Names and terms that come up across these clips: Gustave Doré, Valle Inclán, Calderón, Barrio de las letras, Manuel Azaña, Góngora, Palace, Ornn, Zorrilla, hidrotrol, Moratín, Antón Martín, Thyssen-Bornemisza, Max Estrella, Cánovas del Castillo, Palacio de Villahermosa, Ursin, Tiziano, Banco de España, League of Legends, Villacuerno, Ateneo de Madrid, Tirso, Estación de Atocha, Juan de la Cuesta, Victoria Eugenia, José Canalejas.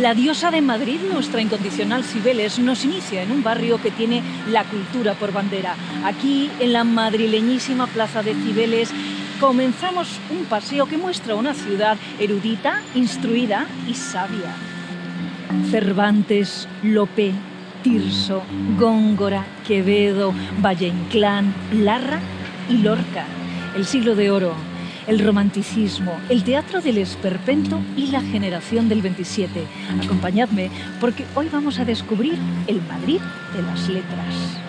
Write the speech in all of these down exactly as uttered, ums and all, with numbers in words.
La diosa de Madrid, nuestra incondicional Cibeles, nos inicia en un barrio que tiene la cultura por bandera. Aquí, en la madrileñísima Plaza de Cibeles, comenzamos un paseo que muestra una ciudad erudita, instruida y sabia. Cervantes, Lope, Tirso, Góngora, Quevedo, Valle Inclán, Larra y Lorca. El siglo de oro, el romanticismo, el teatro del esperpento y la generación del veintisiete. Acompañadme porque hoy vamos a descubrir el Madrid de las letras.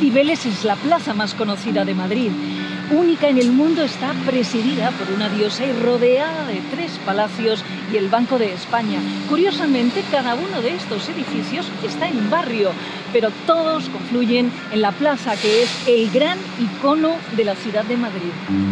Cibeles es la plaza más conocida de Madrid. Única en el mundo, está presidida por una diosa y rodeada de tres palacios y el Banco de España. Curiosamente, cada uno de estos edificios está en un barrio, pero todos confluyen en la plaza, que es el gran icono de la ciudad de Madrid.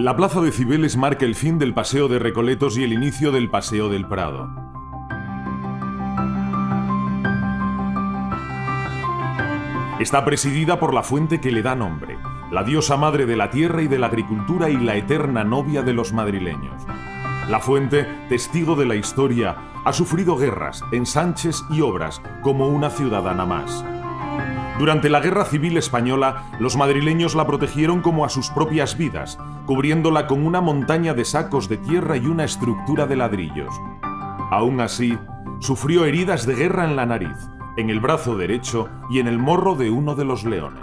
La Plaza de Cibeles marca el fin del Paseo de Recoletos y el inicio del Paseo del Prado. Está presidida por la fuente que le da nombre, la diosa madre de la tierra y de la agricultura y la eterna novia de los madrileños. La fuente, testigo de la historia, ha sufrido guerras, ensanches y obras como una ciudadana más. Durante la Guerra Civil Española, los madrileños la protegieron como a sus propias vidas, cubriéndola con una montaña de sacos de tierra y una estructura de ladrillos. Aún así, sufrió heridas de guerra en la nariz, en el brazo derecho y en el morro de uno de los leones.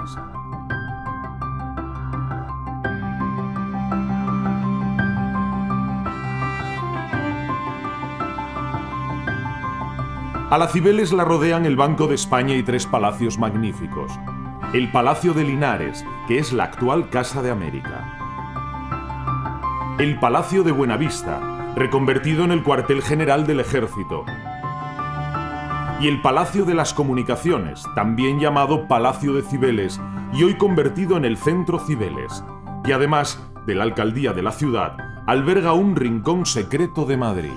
A la Cibeles la rodean el Banco de España y tres palacios magníficos. El Palacio de Linares, que es la actual Casa de América. El Palacio de Buenavista, reconvertido en el cuartel general del Ejército. Y el Palacio de las Comunicaciones, también llamado Palacio de Cibeles, y hoy convertido en el Centro Cibeles, que además de la alcaldía de la ciudad, alberga un rincón secreto de Madrid.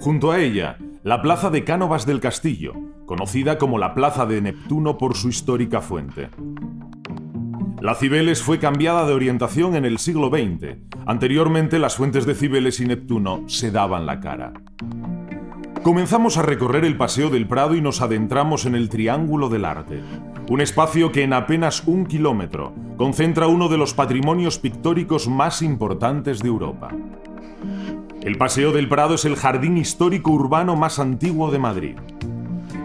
Junto a ella, la plaza de Cánovas del Castillo, conocida como la Plaza de Neptuno por su histórica fuente. La Cibeles fue cambiada de orientación en el siglo veinte. Anteriormente, las fuentes de Cibeles y Neptuno se daban la cara. Comenzamos a recorrer el Paseo del Prado y nos adentramos en el Triángulo del Arte, un espacio que en apenas un kilómetro concentra uno de los patrimonios pictóricos más importantes de Europa. El Paseo del Prado es el jardín histórico urbano más antiguo de Madrid.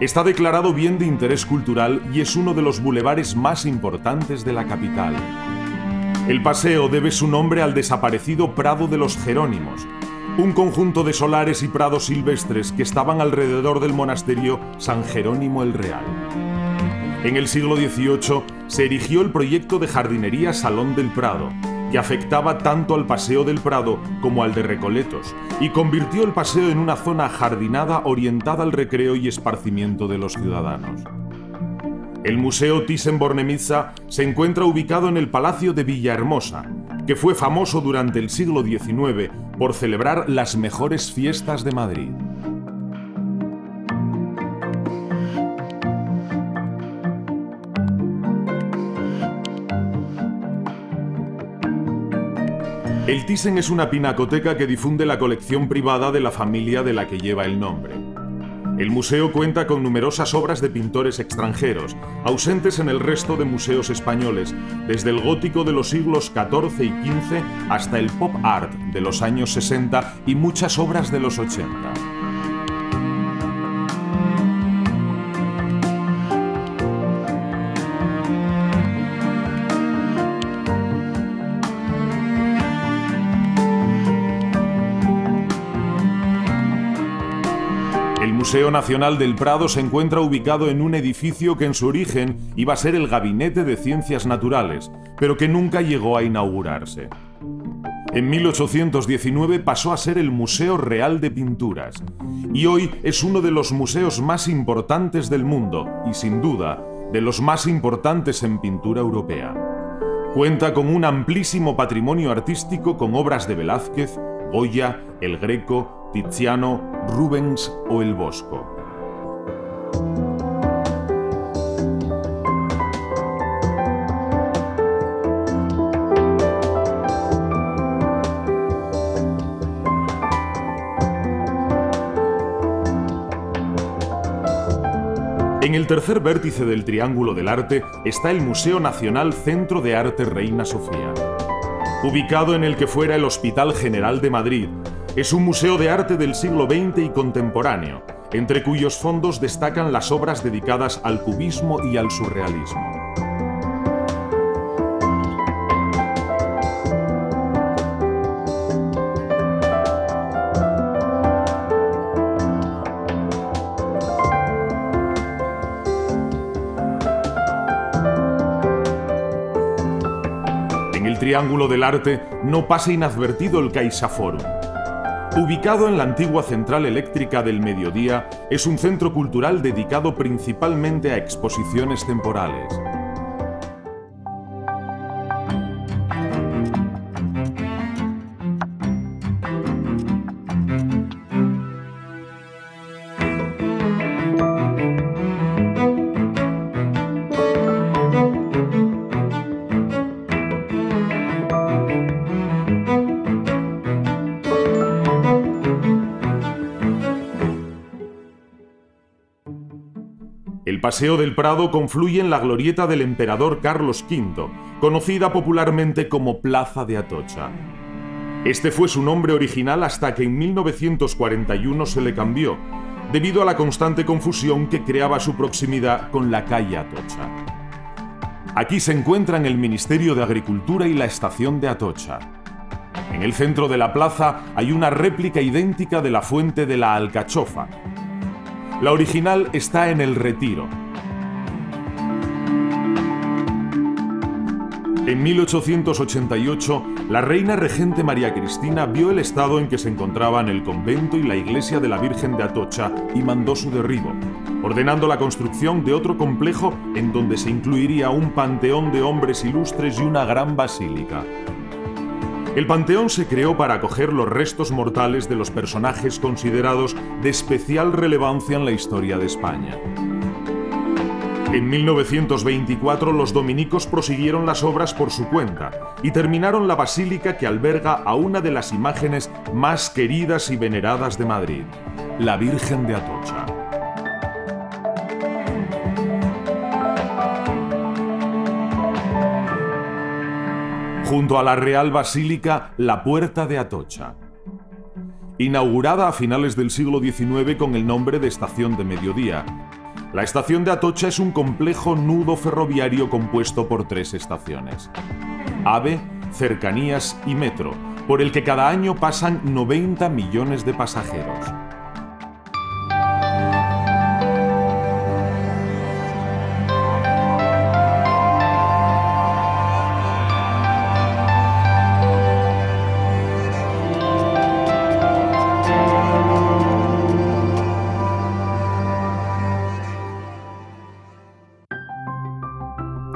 Está declarado bien de interés cultural y es uno de los bulevares más importantes de la capital. El paseo debe su nombre al desaparecido Prado de los Jerónimos, un conjunto de solares y prados silvestres que estaban alrededor del monasterio San Jerónimo el Real. En el siglo dieciocho se erigió el proyecto de jardinería Salón del Prado, que afectaba tanto al Paseo del Prado como al de Recoletos, y convirtió el paseo en una zona ajardinada orientada al recreo y esparcimiento de los ciudadanos. El Museo Thyssen-Bornemisza se encuentra ubicado en el Palacio de Villahermosa, que fue famoso durante el siglo diecinueve por celebrar las mejores fiestas de Madrid. El Thyssen es una pinacoteca que difunde la colección privada de la familia de la que lleva el nombre. El museo cuenta con numerosas obras de pintores extranjeros, ausentes en el resto de museos españoles, desde el gótico de los siglos catorce y quince hasta el pop art de los años sesenta y muchas obras de los ochenta. El Museo Nacional del Prado se encuentra ubicado en un edificio que en su origen iba a ser el Gabinete de Ciencias Naturales, pero que nunca llegó a inaugurarse. En mil ochocientos diecinueve pasó a ser el Museo Real de Pinturas, y hoy es uno de los museos más importantes del mundo, y sin duda, de los más importantes en pintura europea. Cuenta con un amplísimo patrimonio artístico con obras de Velázquez, Goya, El Greco, Tiziano, Rubens o El Bosco. En el tercer vértice del Triángulo del Arte está el Museo Nacional Centro de Arte Reina Sofía, ubicado en el que fuera el Hospital General de Madrid. Es un museo de arte del siglo veinte y contemporáneo, entre cuyos fondos destacan las obras dedicadas al cubismo y al surrealismo. En el Triángulo del Arte no pasa inadvertido el CaixaForum. Ubicado en la antigua central eléctrica del Mediodía, es un centro cultural dedicado principalmente a exposiciones temporales. El Paseo del Prado confluye en la glorieta del emperador Carlos quinto, conocida popularmente como Plaza de Atocha. Este fue su nombre original hasta que en mil novecientos cuarenta y uno se le cambió, debido a la constante confusión que creaba su proximidad con la calle Atocha. Aquí se encuentran el Ministerio de Agricultura y la Estación de Atocha. En el centro de la plaza hay una réplica idéntica de la fuente de la Alcachofa. La original está en El Retiro. En mil ochocientos ochenta y ocho, la reina regente María Cristina vio el estado en que se encontraban el convento y la iglesia de la Virgen de Atocha y mandó su derribo, ordenando la construcción de otro complejo en donde se incluiría un panteón de hombres ilustres y una gran basílica. El panteón se creó para acoger los restos mortales de los personajes considerados de especial relevancia en la historia de España. En mil novecientos veinticuatro los dominicos prosiguieron las obras por su cuenta y terminaron la basílica que alberga a una de las imágenes más queridas y veneradas de Madrid, la Virgen de Atocha. Junto a la Real Basílica, la Puerta de Atocha. Inaugurada a finales del siglo diecinueve con el nombre de Estación de Mediodía. La Estación de Atocha es un complejo nudo ferroviario compuesto por tres estaciones: AVE, Cercanías y Metro, por el que cada año pasan noventa millones de pasajeros.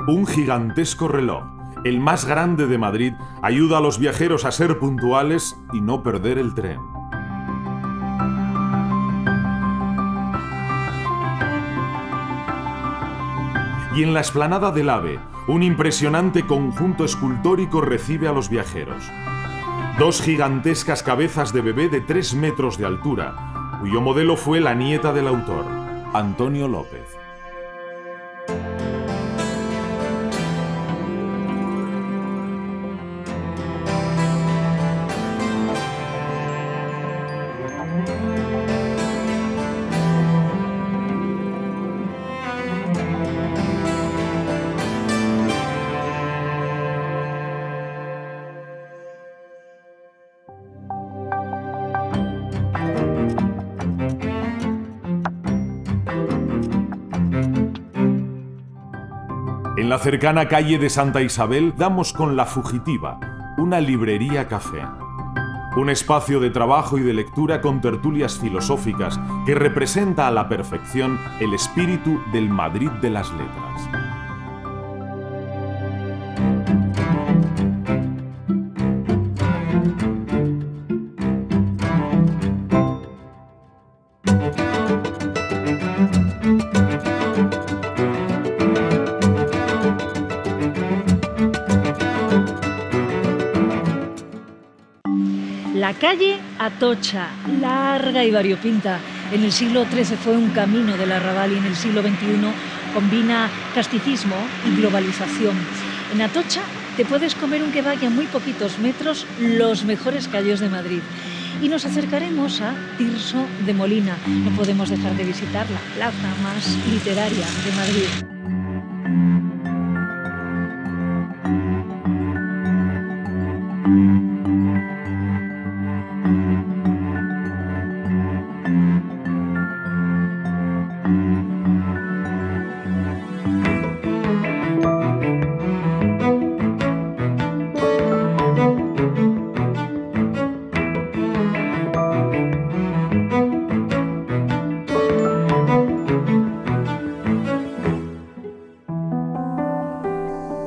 Un gigantesco reloj, el más grande de Madrid, ayuda a los viajeros a ser puntuales y no perder el tren. Y en la explanada del AVE, un impresionante conjunto escultórico recibe a los viajeros. Dos gigantescas cabezas de bebé de tres metros de altura, cuyo modelo fue la nieta del autor, Antonio López. En la cercana calle de Santa Isabel damos con La Fugitiva, una librería-café. Un espacio de trabajo y de lectura con tertulias filosóficas que representa a la perfección el espíritu del Madrid de las letras. Calle Atocha, larga y variopinta. En el siglo trece fue un camino del arrabal y en el siglo veintiuno combina casticismo y globalización. En Atocha te puedes comer un kebab y a muy poquitos metros los mejores callos de Madrid. Y nos acercaremos a Tirso de Molina. No podemos dejar de visitar la plaza más literaria de Madrid.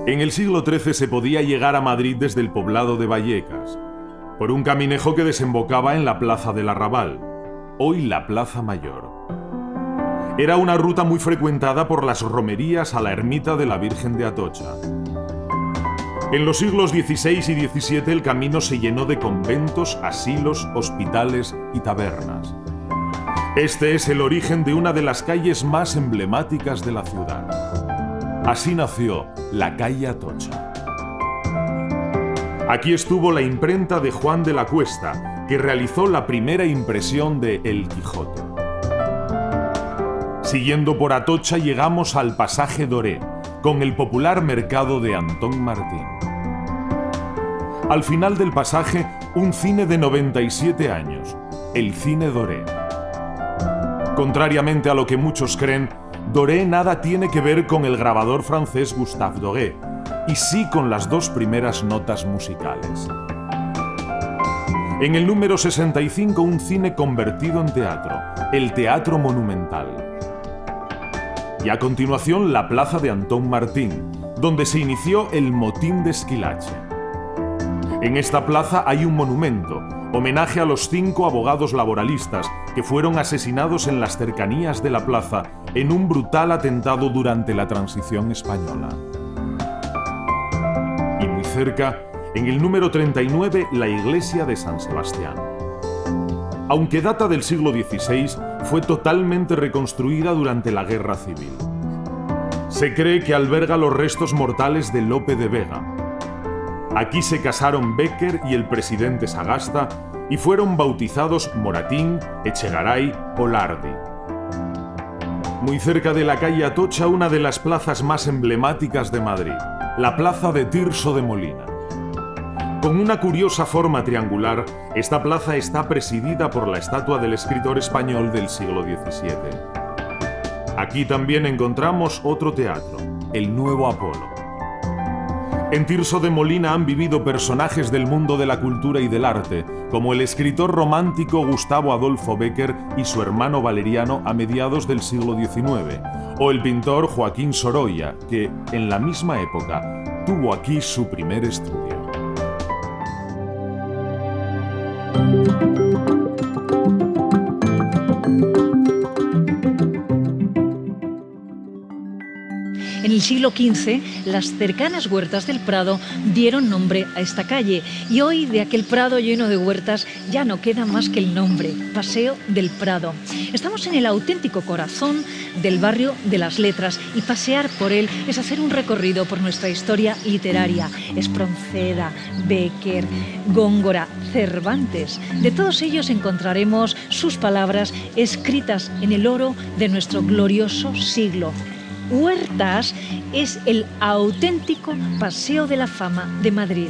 En el siglo trece se podía llegar a Madrid desde el poblado de Vallecas, por un caminejo que desembocaba en la Plaza del Arrabal, hoy la Plaza Mayor. Era una ruta muy frecuentada por las romerías a la ermita de la Virgen de Atocha. En los siglos dieciséis y diecisiete el camino se llenó de conventos, asilos, hospitales y tabernas. Este es el origen de una de las calles más emblemáticas de la ciudad. Así nació la calle Atocha. Aquí estuvo la imprenta de Juan de la Cuesta, que realizó la primera impresión de El Quijote. Siguiendo por Atocha llegamos al pasaje Doré, con el popular mercado de Antón Martín. Al final del pasaje, un cine de noventa y siete años, el cine Doré. Contrariamente a lo que muchos creen, Doré nada tiene que ver con el grabador francés Gustave Doré, y sí con las dos primeras notas musicales. En el número sesenta y cinco, un cine convertido en teatro, el Teatro Monumental. Y a continuación, la Plaza de Antón Martín, donde se inició el motín de Esquilache. En esta plaza hay un monumento, homenaje a los cinco abogados laboralistas que fueron asesinados en las cercanías de la plaza en un brutal atentado durante la Transición Española. Y muy cerca, en el número treinta y nueve, la iglesia de San Sebastián. Aunque data del siglo dieciséis, fue totalmente reconstruida durante la Guerra Civil. Se cree que alberga los restos mortales de Lope de Vega. Aquí se casaron Becker y el presidente Sagasta y fueron bautizados Moratín, Echegaray o Lardi. Muy cerca de la calle Atocha, una de las plazas más emblemáticas de Madrid, la plaza de Tirso de Molina. Con una curiosa forma triangular, esta plaza está presidida por la estatua del escritor español del siglo diecisiete. Aquí también encontramos otro teatro, el Nuevo Apolo. En Tirso de Molina han vivido personajes del mundo de la cultura y del arte, como el escritor romántico Gustavo Adolfo Becker y su hermano Valeriano a mediados del siglo diecinueve, o el pintor Joaquín Sorolla, que, en la misma época, tuvo aquí su primer estudio. En el siglo quince, las cercanas huertas del Prado dieron nombre a esta calle y hoy de aquel Prado lleno de huertas ya no queda más que el nombre, Paseo del Prado. Estamos en el auténtico corazón del barrio de las letras y pasear por él es hacer un recorrido por nuestra historia literaria. Espronceda, Becker, Góngora, Cervantes. De todos ellos encontraremos sus palabras escritas en el oro de nuestro glorioso siglo. Huertas es el auténtico Paseo de la Fama de Madrid.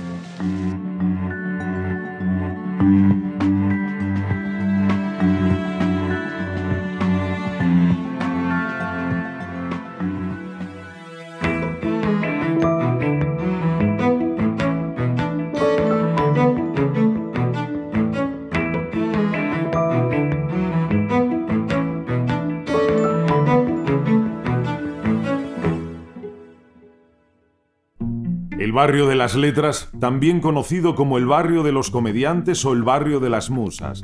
El barrio de las letras, también conocido como el barrio de los comediantes o el barrio de las musas.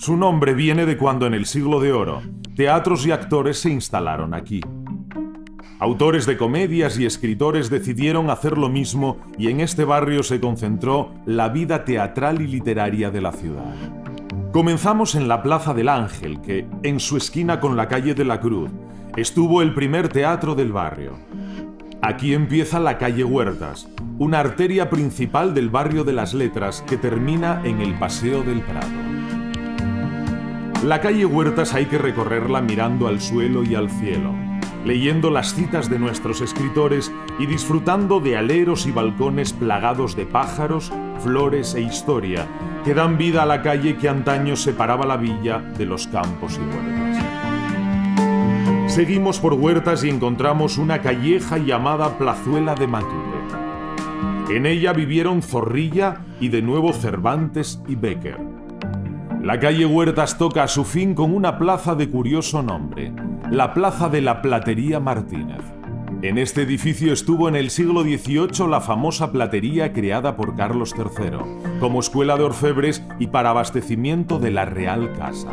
Su nombre viene de cuando en el siglo de oro, teatros y actores se instalaron aquí. Autores de comedias y escritores decidieron hacer lo mismo y en este barrio se concentró la vida teatral y literaria de la ciudad. Comenzamos en la Plaza del Ángel, que, en su esquina con la calle de la Cruz, estuvo el primer teatro del barrio. Aquí empieza la calle Huertas, una arteria principal del barrio de las letras que termina en el Paseo del Prado. La calle Huertas hay que recorrerla mirando al suelo y al cielo, leyendo las citas de nuestros escritores y disfrutando de aleros y balcones plagados de pájaros, flores e historia, que dan vida a la calle que antaño separaba la villa de los campos y huertas. Seguimos por Huertas y encontramos una calleja llamada Plazuela de Matute. En ella vivieron Zorrilla y de nuevo Cervantes y Becker. La calle Huertas toca a su fin con una plaza de curioso nombre, la Plaza de la Platería Martínez. En este edificio estuvo en el siglo dieciocho la famosa platería creada por Carlos tercero, como escuela de orfebres y para abastecimiento de la Real Casa.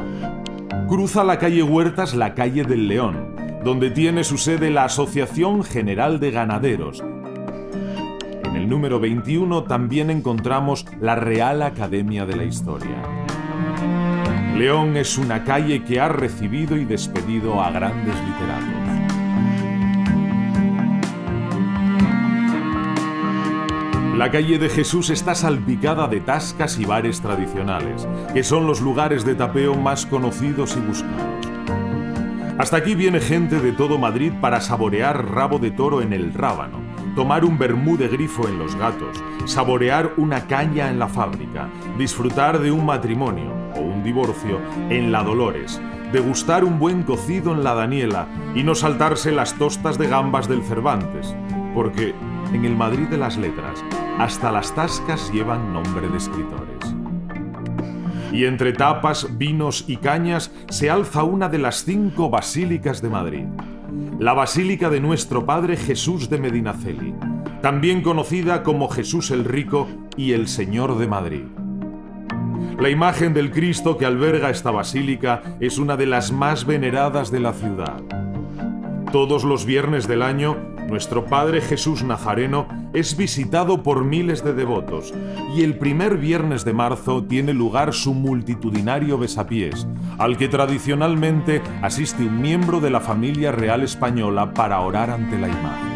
Cruza la calle Huertas la calle del León, donde tiene su sede la Asociación General de Ganaderos. En el número veintiuno también encontramos la Real Academia de la Historia. León es una calle que ha recibido y despedido a grandes literatos. La calle de Jesús está salpicada de tascas y bares tradicionales, que son los lugares de tapeo más conocidos y buscados. Hasta aquí viene gente de todo Madrid para saborear rabo de toro en el Rábano, tomar un vermú de grifo en Los Gatos, saborear una caña en la Fábrica, disfrutar de un matrimonio o un divorcio en la Dolores, degustar un buen cocido en la Daniela y no saltarse las tostas de gambas del Cervantes, porque en el Madrid de las letras, hasta las tascas llevan nombre de escritores. Y entre tapas, vinos y cañas se alza una de las cinco basílicas de Madrid, la Basílica de Nuestro Padre Jesús de Medinaceli, también conocida como Jesús el Rico y el Señor de Madrid. La imagen del Cristo que alberga esta basílica es una de las más veneradas de la ciudad. Todos los viernes del año, nuestro Padre Jesús Nazareno es visitado por miles de devotos y el primer viernes de marzo tiene lugar su multitudinario besapiés, al que tradicionalmente asiste un miembro de la familia real española para orar ante la imagen.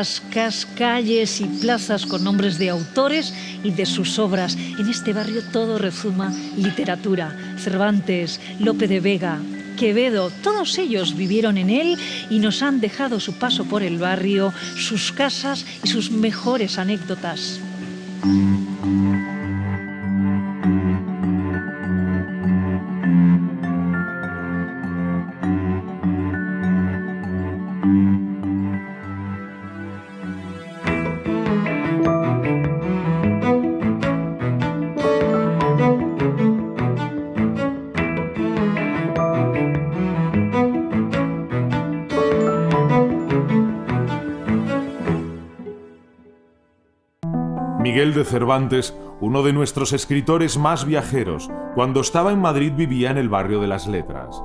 Cascas, calles y plazas con nombres de autores y de sus obras. En este barrio todo rezuma literatura. Cervantes, Lope de Vega, Quevedo, todos ellos vivieron en él y nos han dejado su paso por el barrio, sus casas y sus mejores anécdotas. Miguel de Cervantes, uno de nuestros escritores más viajeros, cuando estaba en Madrid vivía en el barrio de las Letras.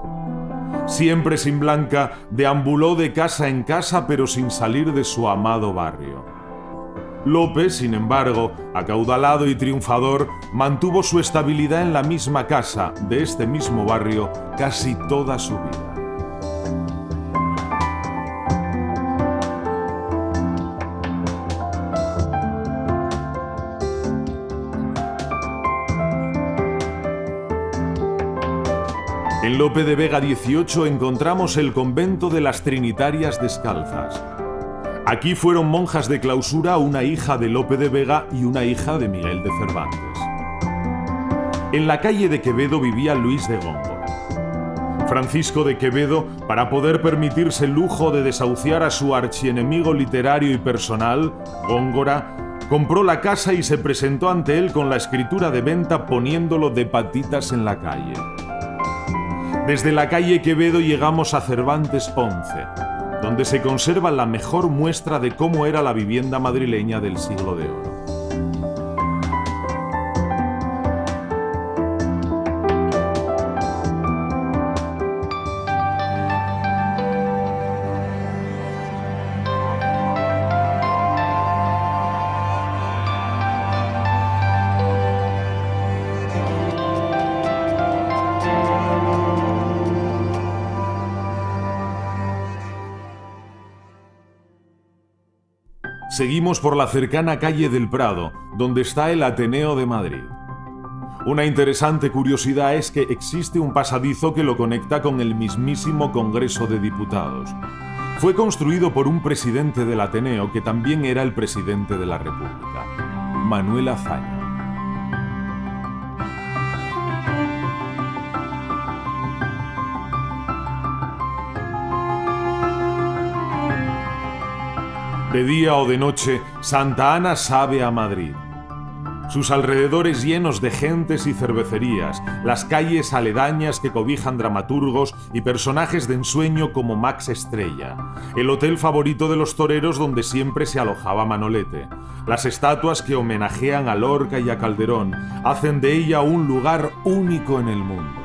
Siempre sin Blanca, deambuló de casa en casa pero sin salir de su amado barrio. Lope, sin embargo, acaudalado y triunfador, mantuvo su estabilidad en la misma casa, de este mismo barrio, casi toda su vida. En Lope de Vega dieciocho encontramos el convento de las Trinitarias Descalzas. Aquí fueron monjas de clausura una hija de Lope de Vega y una hija de Miguel de Cervantes. En la calle de Quevedo vivía Luis de Góngora. Francisco de Quevedo, para poder permitirse el lujo de desahuciar a su archienemigo literario y personal, Góngora, compró la casa y se presentó ante él con la escritura de venta poniéndolo de patitas en la calle. Desde la calle Quevedo llegamos a Cervantes once, donde se conserva la mejor muestra de cómo era la vivienda madrileña del siglo de oro. Seguimos por la cercana calle del Prado, donde está el Ateneo de Madrid. Una interesante curiosidad es que existe un pasadizo que lo conecta con el mismísimo Congreso de Diputados. Fue construido por un presidente del Ateneo que también era el presidente de la República, Manuel Azaña. De día o de noche, Santa Ana sabe a Madrid. Sus alrededores llenos de gentes y cervecerías, las calles aledañas que cobijan dramaturgos y personajes de ensueño como Max Estrella, el hotel favorito de los toreros donde siempre se alojaba Manolete, las estatuas que homenajean a Lorca y a Calderón, hacen de ella un lugar único en el mundo.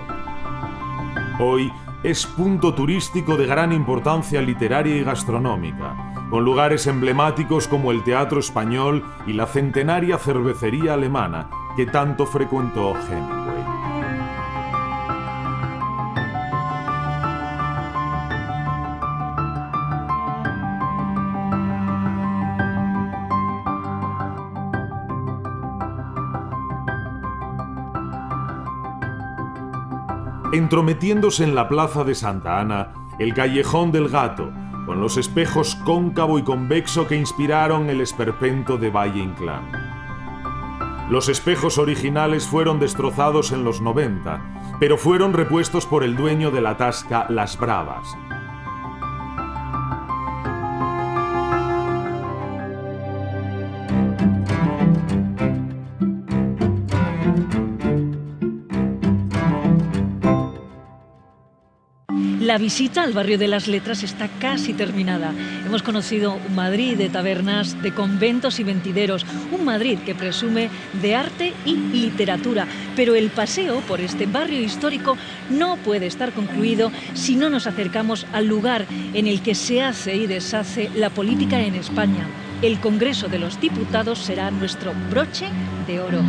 Hoy es punto turístico de gran importancia literaria y gastronómica, con lugares emblemáticos como el Teatro Español y la centenaria cervecería alemana que tanto frecuentó Hemingway. Entrometiéndose en la Plaza de Santa Ana, el Callejón del Gato, con los espejos cóncavo y convexo que inspiraron el esperpento de Valle Inclán. Los espejos originales fueron destrozados en los noventa, pero fueron repuestos por el dueño de la tasca Las Bravas. La visita al barrio de las Letras está casi terminada. Hemos conocido un Madrid de tabernas, de conventos y ventideros, un Madrid que presume de arte y literatura. Pero el paseo por este barrio histórico no puede estar concluido si no nos acercamos al lugar en el que se hace y deshace la política en España. El Congreso de los Diputados será nuestro broche de oro.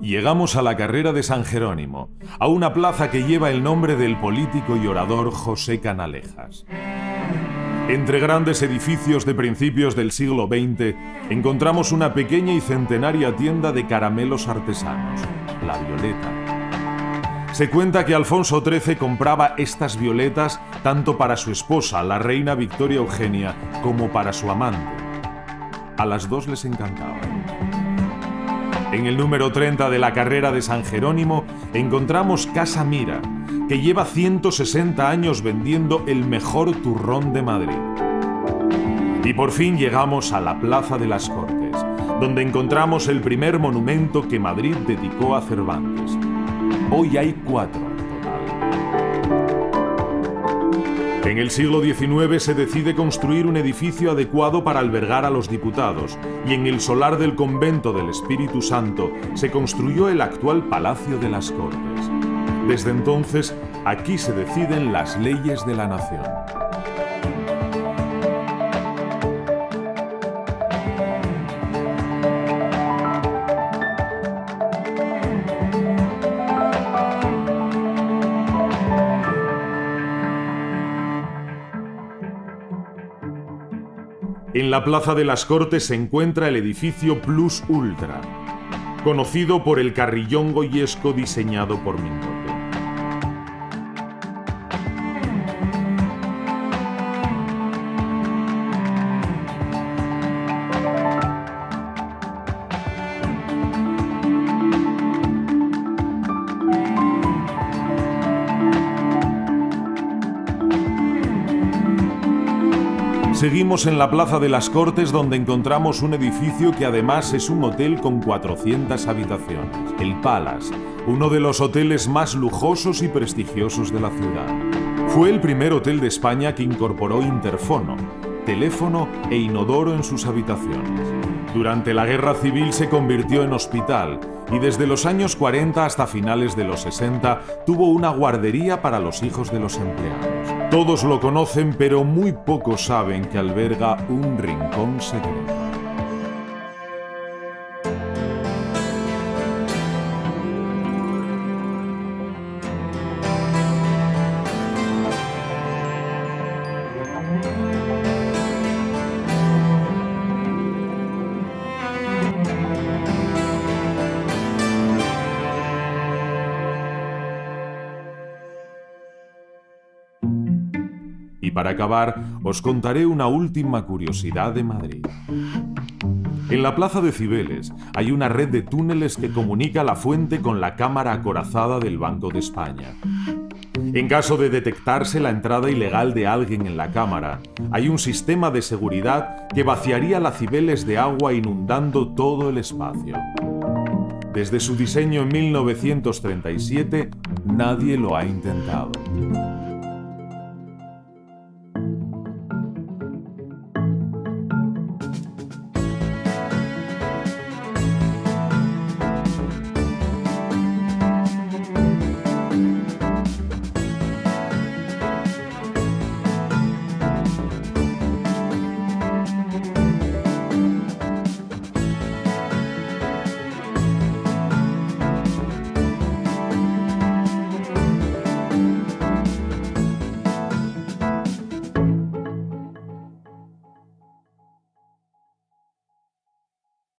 Llegamos a la carrera de San Jerónimo, a una plaza que lleva el nombre del político y orador José Canalejas. Entre grandes edificios de principios del siglo veinte, encontramos una pequeña y centenaria tienda de caramelos artesanos, la Violeta. Se cuenta que Alfonso trece compraba estas violetas tanto para su esposa, la reina Victoria Eugenia, como para su amante. A las dos les encantaban. En el número treinta de la carrera de San Jerónimo encontramos Casa Mira, que lleva ciento sesenta años vendiendo el mejor turrón de Madrid. Y por fin llegamos a la Plaza de las Cortes, donde encontramos el primer monumento que Madrid dedicó a Cervantes. Hoy hay cuatro en total. En el siglo diecinueve se decide construir un edificio adecuado para albergar a los diputados, y en el solar del convento del Espíritu Santo se construyó el actual Palacio de las Cortes. Desde entonces, aquí se deciden las leyes de la nación. En la Plaza de las Cortes se encuentra el edificio Plus Ultra, conocido por el carrillón goyesco diseñado por Minto. Seguimos en la Plaza de las Cortes, donde encontramos un edificio que además es un hotel con cuatrocientas habitaciones, el Palace, uno de los hoteles más lujosos y prestigiosos de la ciudad. Fue el primer hotel de España que incorporó interfono, teléfono e inodoro en sus habitaciones. Durante la Guerra Civil se convirtió en hospital y desde los años cuarenta hasta finales de los sesenta tuvo una guardería para los hijos de los empleados. Todos lo conocen, pero muy pocos saben que alberga un rincón secreto. Para acabar, os contaré una última curiosidad de Madrid. En la Plaza de Cibeles hay una red de túneles que comunica la fuente con la cámara acorazada del Banco de España. En caso de detectarse la entrada ilegal de alguien en la cámara, hay un sistema de seguridad que vaciaría la Cibeles de agua, inundando todo el espacio. Desde su diseño en mil novecientos treinta y siete, nadie lo ha intentado.